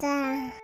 Mamãe,